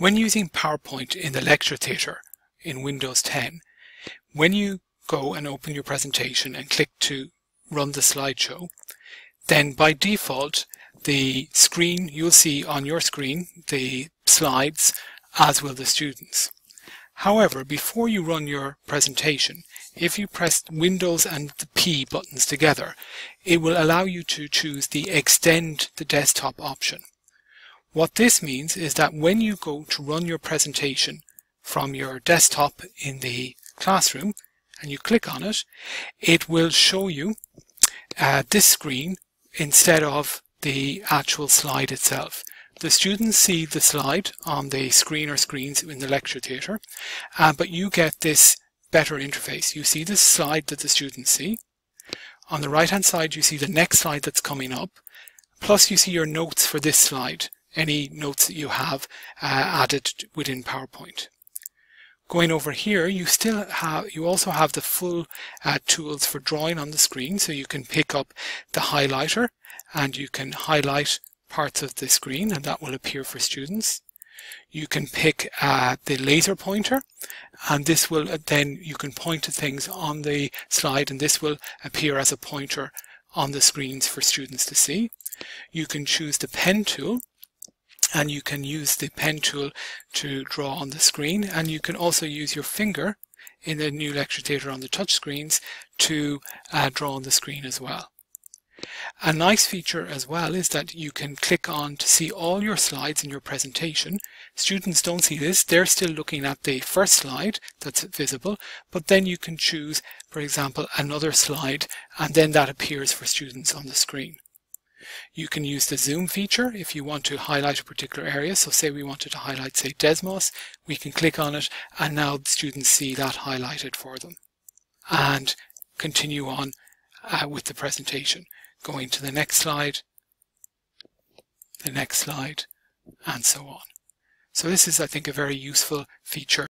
When using PowerPoint in the lecture theater in Windows 10, when you go and open your presentation and click to run the slideshow, then by default the screen, you'll see on your screen the slides, as will the students. However, before you run your presentation, if you press Windows and the P buttons together, it will allow you to choose the Extend the Desktop option. What this means is that when you go to run your presentation from your desktop in the classroom and you click on it, it will show you this screen instead of the actual slide itself. The students see the slide on the screen or screens in the lecture theatre, but you get this better interface. You see this slide that the students see. On the right hand side you see the next slide that's coming up, plus you see your notes for this slide. Any notes that you have added within PowerPoint. Going over here, you also have the full tools for drawing on the screen, so you can pick up the highlighter and you can highlight parts of the screen, and that will appear for students. You can pick the laser pointer, and this will then you can point to things on the slide, and this will appear as a pointer on the screens for students to see. You can choose the pen tool, and you can use the pen tool to draw on the screen, and you can also use your finger in the new lecture theatre on the touch screens to draw on the screen as well. A nice feature as well is that you can click on to see all your slides in your presentation. Students don't see this, they're still looking at the first slide that's visible, but then you can choose, for example, another slide, and then that appears for students on the screen. You can use the zoom feature if you want to highlight a particular area. So say we wanted to highlight, say, Desmos, we can click on it and now the students see that highlighted for them, and continue on with the presentation, going to the next slide, and so on. So this is, I think, a very useful feature